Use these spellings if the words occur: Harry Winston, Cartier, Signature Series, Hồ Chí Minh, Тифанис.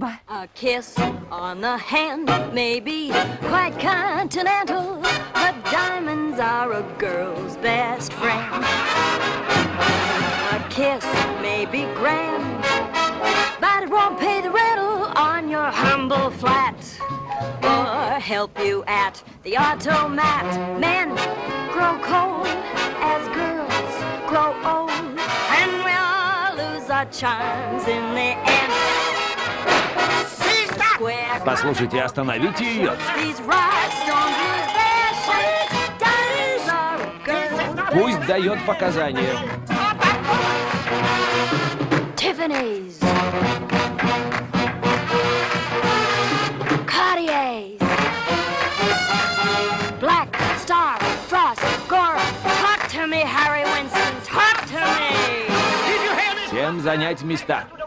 Ба. A kiss on the hand may be quite continental, but diamonds are a girl's best friend. A kiss may be grand, but it won't pay the rental on your humble flat, or help you at the automat. Men grow cold as girls grow old, and we all lose our charms in the end. Послушайте, остановите ее. Пусть дает показания. Тифанис. Cartier. Black, Star, Frost, Gor. Talk to me, Harry Winston's. Talk to me. Всем занять места.